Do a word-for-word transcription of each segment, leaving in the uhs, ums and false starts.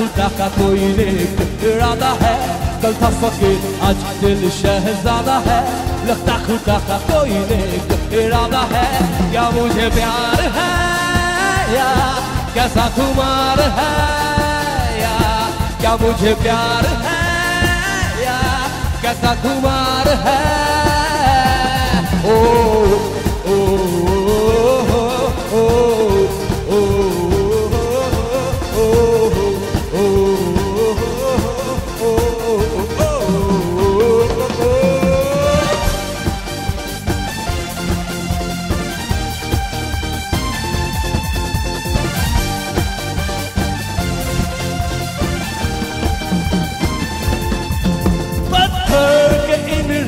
खुदा का कोई नेक इरादा है, कल था फकीर आज दिल शहजादा है, लगता खुदा का कोई नेक इरादा है। क्या मुझे प्यार है या कैसा खुमार है या, क्या मुझे प्यार है या कैसा खुमार है। ओ ओ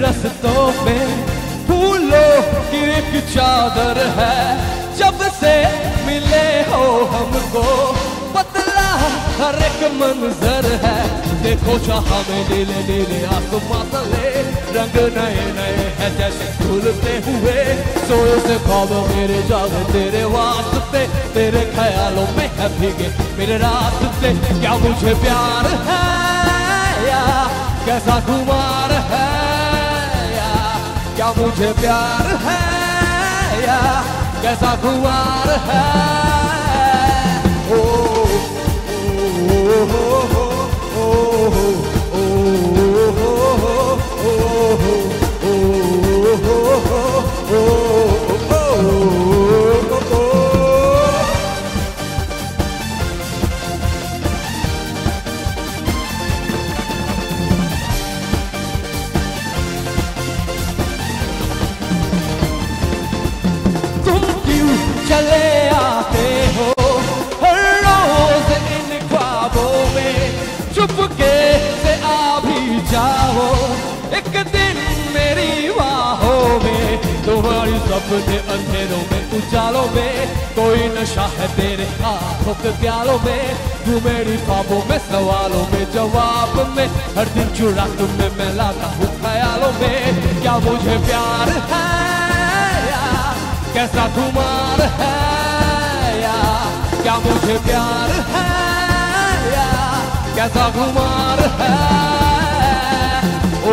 रस्तों में फूलों की एक चादर है, जब से मिले हो हमको पतला हर एक मंजर है। देखो जहाँ में नीले नीले आसमान तले रंग नए नए है जैसे खुलते हुए, सोए से ख्वाबों मेरे जागे तेरे वास्ते, तेरे ख्यालों में है भीगे मेरे रास्ते। क्या मुझे प्यार है या कैसा खुमार है, क्या मुझे प्यार है या कैसा खुमार है। ओ चले आते हो हर रोज इन ख्वाबों में, चुपके से आ भी जाओ एक दिन मेरी बाहों में। तुम्हारी सपने अंधेरों में उजालों में कोई नशा है तेरे आँखों के प्यालों में, तू मेरी ख्वाबों में सवालों में जवाब में, हर दिन चुरा तुम्हें मैं लाता हूँ ख्यालों में। क्या मुझे प्यार है या कैसा खुमार है या, क्या मुझे प्यार है या कैसा खुमार है।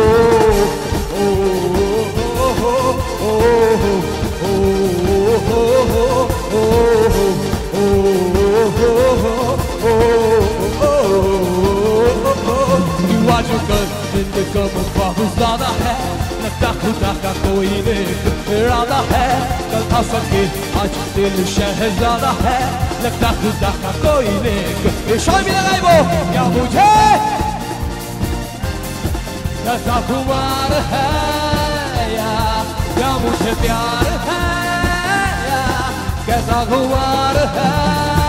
ओ ओ हो ओ हो, लगता खुदा का कोई नेक इरादा है, कल था फकीर आज दिल शहजादा है, लगता खुदा का कोई नेक इरादा है। क्या मुझे कैसा खुमार है या, क्या मुझे प्यार है या कैसा खुमार है।